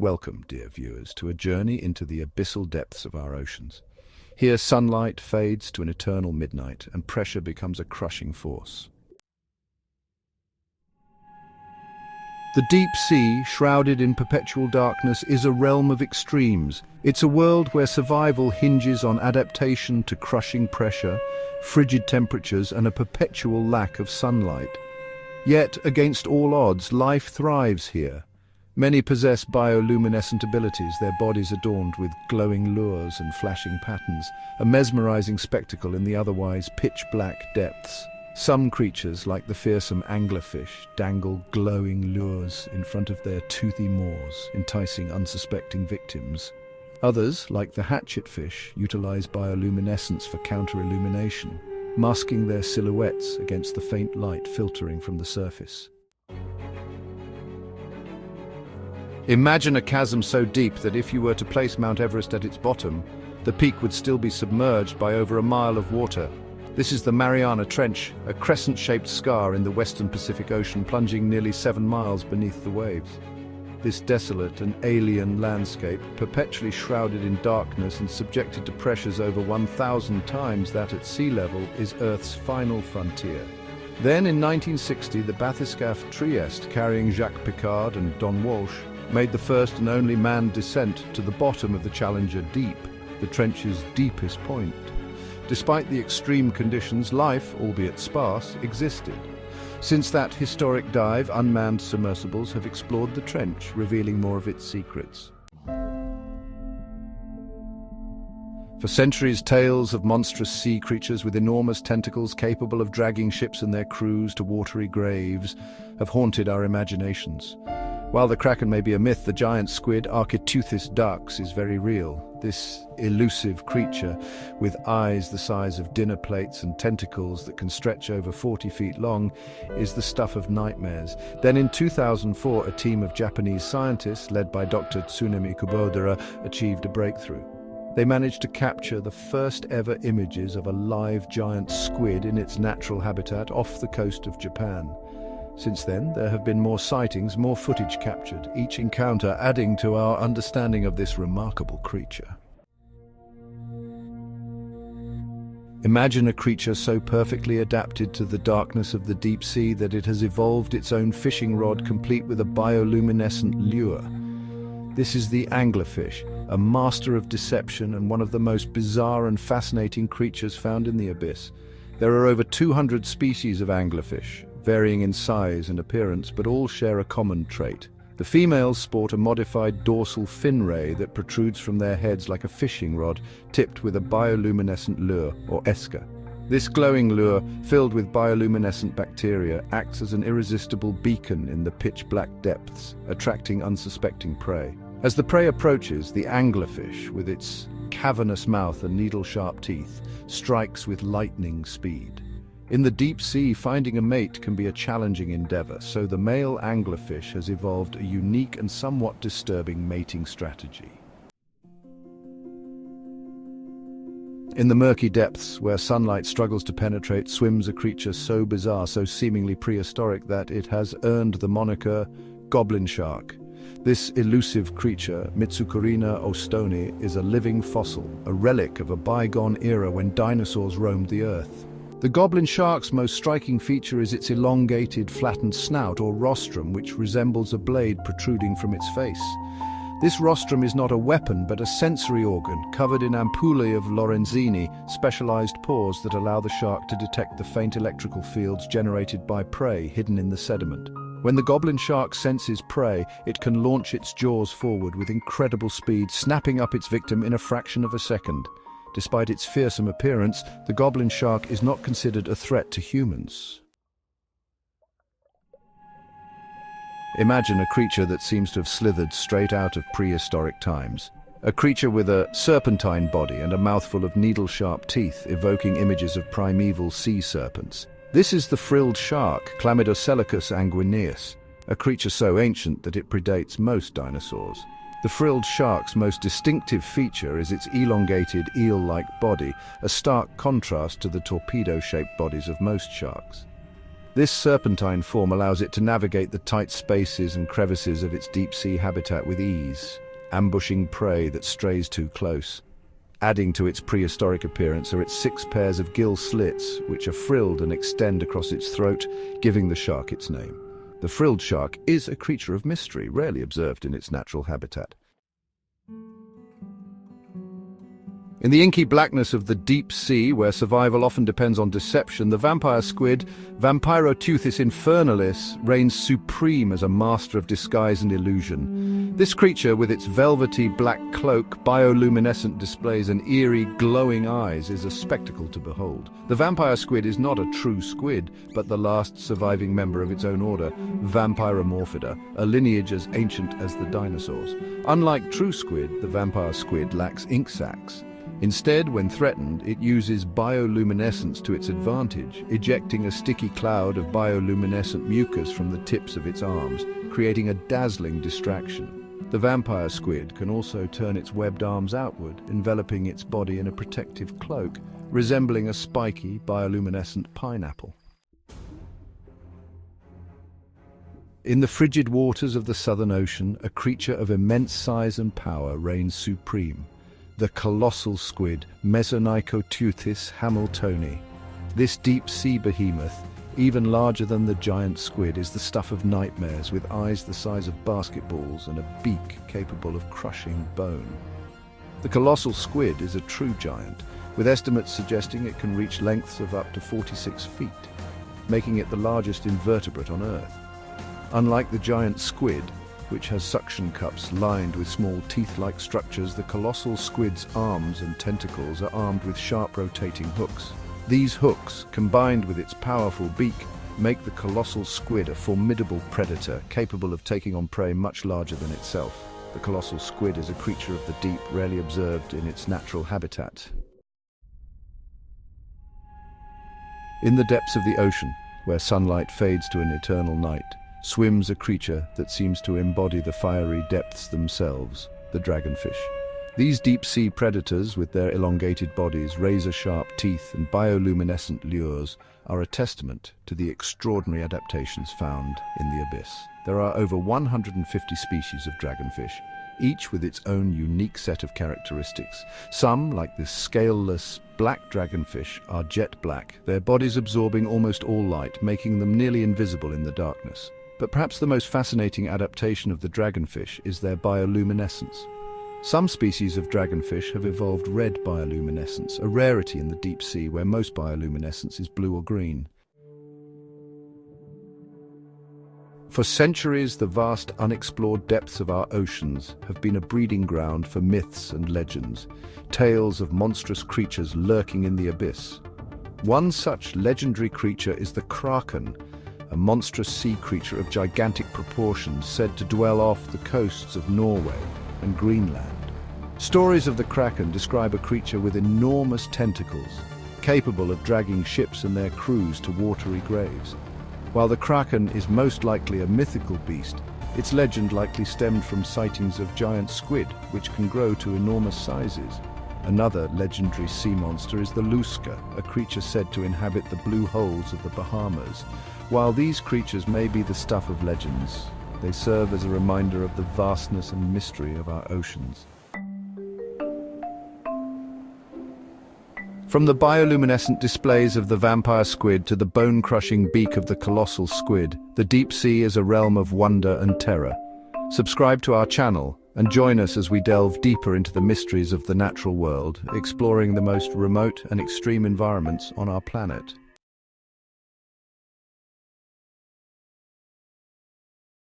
Welcome, dear viewers, to a journey into the abyssal depths of our oceans. Here sunlight fades to an eternal midnight and pressure becomes a crushing force. The deep sea, shrouded in perpetual darkness, is a realm of extremes. It's a world where survival hinges on adaptation to crushing pressure, frigid temperatures, and a perpetual lack of sunlight. Yet, against all odds, life thrives here. Many possess bioluminescent abilities, their bodies adorned with glowing lures and flashing patterns, a mesmerizing spectacle in the otherwise pitch-black depths. Some creatures, like the fearsome anglerfish, dangle glowing lures in front of their toothy maws, enticing unsuspecting victims. Others, like the hatchetfish, utilize bioluminescence for counter-illumination, masking their silhouettes against the faint light filtering from the surface. Imagine a chasm so deep that if you were to place Mount Everest at its bottom, the peak would still be submerged by over a mile of water. This is the Mariana Trench, a crescent-shaped scar in the western Pacific Ocean plunging nearly 7 miles beneath the waves. This desolate and alien landscape, perpetually shrouded in darkness and subjected to pressures over 1,000 times that at sea level, is Earth's final frontier. Then in 1960, the Bathyscaphe Trieste, carrying Jacques Piccard and Don Walsh, made the first and only manned descent to the bottom of the Challenger Deep, the trench's deepest point. Despite the extreme conditions, life, albeit sparse, existed. Since that historic dive, unmanned submersibles have explored the trench, revealing more of its secrets. For centuries, tales of monstrous sea creatures with enormous tentacles capable of dragging ships and their crews to watery graves have haunted our imaginations. While the kraken may be a myth, the giant squid Architeuthis dux is very real. This elusive creature, with eyes the size of dinner plates and tentacles that can stretch over 40 feet long, is the stuff of nightmares. Then in 2004, a team of Japanese scientists, led by Dr. Tsunemi Kubodera, achieved a breakthrough. They managed to capture the first ever images of a live giant squid in its natural habitat off the coast of Japan. Since then, there have been more sightings, more footage captured, each encounter adding to our understanding of this remarkable creature. Imagine a creature so perfectly adapted to the darkness of the deep sea that it has evolved its own fishing rod complete with a bioluminescent lure. This is the anglerfish, a master of deception and one of the most bizarre and fascinating creatures found in the abyss. There are over 200 species of anglerfish, varying in size and appearance, but all share a common trait. The females sport a modified dorsal fin ray that protrudes from their heads like a fishing rod, tipped with a bioluminescent lure, or esca. This glowing lure, filled with bioluminescent bacteria, acts as an irresistible beacon in the pitch-black depths, attracting unsuspecting prey. As the prey approaches, the anglerfish, with its cavernous mouth and needle-sharp teeth, strikes with lightning speed. In the deep sea, finding a mate can be a challenging endeavor, so the male anglerfish has evolved a unique and somewhat disturbing mating strategy. In the murky depths, where sunlight struggles to penetrate, swims a creature so bizarre, so seemingly prehistoric, that it has earned the moniker goblin shark. This elusive creature, Mitsukurina owstoni, is a living fossil, a relic of a bygone era when dinosaurs roamed the earth. The goblin shark's most striking feature is its elongated, flattened snout, or rostrum, which resembles a blade protruding from its face. This rostrum is not a weapon, but a sensory organ, covered in ampullae of Lorenzini, specialized pores that allow the shark to detect the faint electrical fields generated by prey hidden in the sediment. When the goblin shark senses prey, it can launch its jaws forward with incredible speed, snapping up its victim in a fraction of a second. Despite its fearsome appearance, the goblin shark is not considered a threat to humans. Imagine a creature that seems to have slithered straight out of prehistoric times. A creature with a serpentine body and a mouthful of needle-sharp teeth, evoking images of primeval sea serpents. This is the frilled shark, Chlamydoselachus anguineus, a creature so ancient that it predates most dinosaurs. The frilled shark's most distinctive feature is its elongated, eel-like body, a stark contrast to the torpedo-shaped bodies of most sharks. This serpentine form allows it to navigate the tight spaces and crevices of its deep-sea habitat with ease, ambushing prey that strays too close. Adding to its prehistoric appearance are its 6 pairs of gill slits, which are frilled and extend across its throat, giving the shark its name. The frilled shark is a creature of mystery, rarely observed in its natural habitat. In the inky blackness of the deep sea, where survival often depends on deception, the vampire squid, Vampyroteuthis infernalis, reigns supreme as a master of disguise and illusion. This creature, with its velvety black cloak, bioluminescent displays and eerie, glowing eyes, is a spectacle to behold. The vampire squid is not a true squid, but the last surviving member of its own order, Vampyromorphida, a lineage as ancient as the dinosaurs. Unlike true squid, the vampire squid lacks ink sacs. Instead, when threatened, it uses bioluminescence to its advantage, ejecting a sticky cloud of bioluminescent mucus from the tips of its arms, creating a dazzling distraction. The vampire squid can also turn its webbed arms outward, enveloping its body in a protective cloak, resembling a spiky, bioluminescent pineapple. In the frigid waters of the Southern Ocean, a creature of immense size and power reigns supreme. The colossal squid, Mesonychoteuthis hamiltoni. This deep-sea behemoth, even larger than the giant squid, is the stuff of nightmares, with eyes the size of basketballs and a beak capable of crushing bone. The colossal squid is a true giant, with estimates suggesting it can reach lengths of up to 46 feet, making it the largest invertebrate on Earth. Unlike the giant squid, which has suction cups lined with small teeth-like structures, the colossal squid's arms and tentacles are armed with sharp rotating hooks. These hooks, combined with its powerful beak, make the colossal squid a formidable predator capable of taking on prey much larger than itself. The colossal squid is a creature of the deep, rarely observed in its natural habitat. In the depths of the ocean, where sunlight fades to an eternal night, swims a creature that seems to embody the fiery depths themselves, the dragonfish. These deep-sea predators, with their elongated bodies, razor-sharp teeth, and bioluminescent lures, are a testament to the extraordinary adaptations found in the abyss. There are over 150 species of dragonfish, each with its own unique set of characteristics. Some, like this scaleless black dragonfish, are jet black, their bodies absorbing almost all light, making them nearly invisible in the darkness. But perhaps the most fascinating adaptation of the dragonfish is their bioluminescence. Some species of dragonfish have evolved red bioluminescence, a rarity in the deep sea where most bioluminescence is blue or green. For centuries, the vast unexplored depths of our oceans have been a breeding ground for myths and legends, tales of monstrous creatures lurking in the abyss. One such legendary creature is the kraken, a monstrous sea creature of gigantic proportions said to dwell off the coasts of Norway and Greenland. Stories of the kraken describe a creature with enormous tentacles, capable of dragging ships and their crews to watery graves. While the kraken is most likely a mythical beast, its legend likely stemmed from sightings of giant squid, which can grow to enormous sizes. Another legendary sea monster is the lusca, a creature said to inhabit the blue holes of the Bahamas. While these creatures may be the stuff of legends, they serve as a reminder of the vastness and mystery of our oceans. From the bioluminescent displays of the vampire squid to the bone-crushing beak of the colossal squid, the deep sea is a realm of wonder and terror. Subscribe to our channel and join us as we delve deeper into the mysteries of the natural world, exploring the most remote and extreme environments on our planet.